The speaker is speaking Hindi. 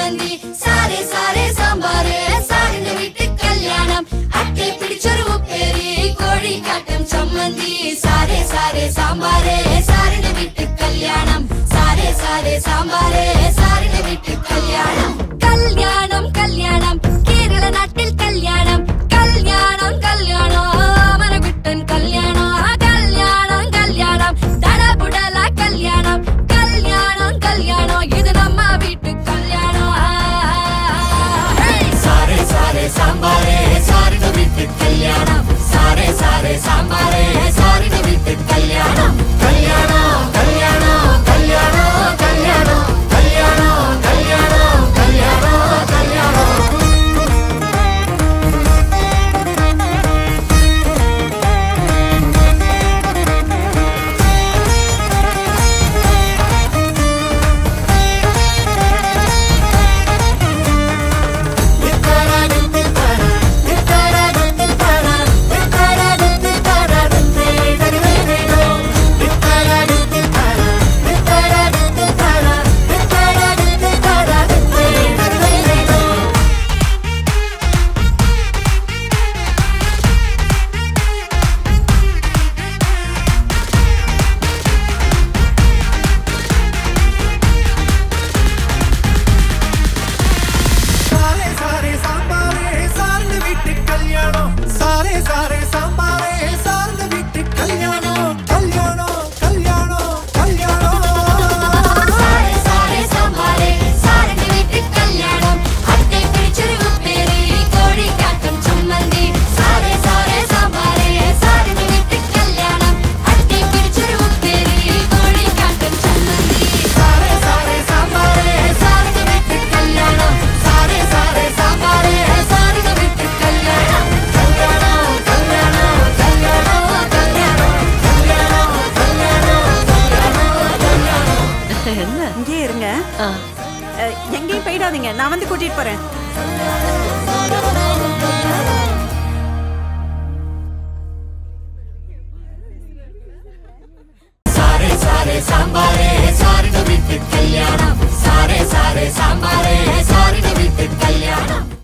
मंदी सारे सारे सांबारे सारे वीट्टु कल्याणम अट्टे पिडिचोरु उप्पेरी कोडी काट्टम चम्मंदी सारे सारे सांबारे सारे वीट्टु कल्याणम सारे सारे सांबारे सारे वीट्टु कल्याणम कल्याणम कल्याणम केरल नाट्टिल कल्याणम कल्याणम कल्याणम मनविट्टन कल्याणम कल्याणम कल्याणम दडबुडल कल्याणम कल्याणम कल्याणम इदु नम्म वीट्टु कल्याणम सारे सारे सांबारे सारे वीट्टु कल्याणम सारे सारे सांबारे सारे वीट्टु कल्याणम कल्याणम कल्याणम कल्याणम कल्याणम कल्याणम कल्याणम कल्याणम कल्याणम इंगे इरुंगा, एंगेयम पोयिडादींगा, नान वंदु कूट्टिट्टु पोरेन।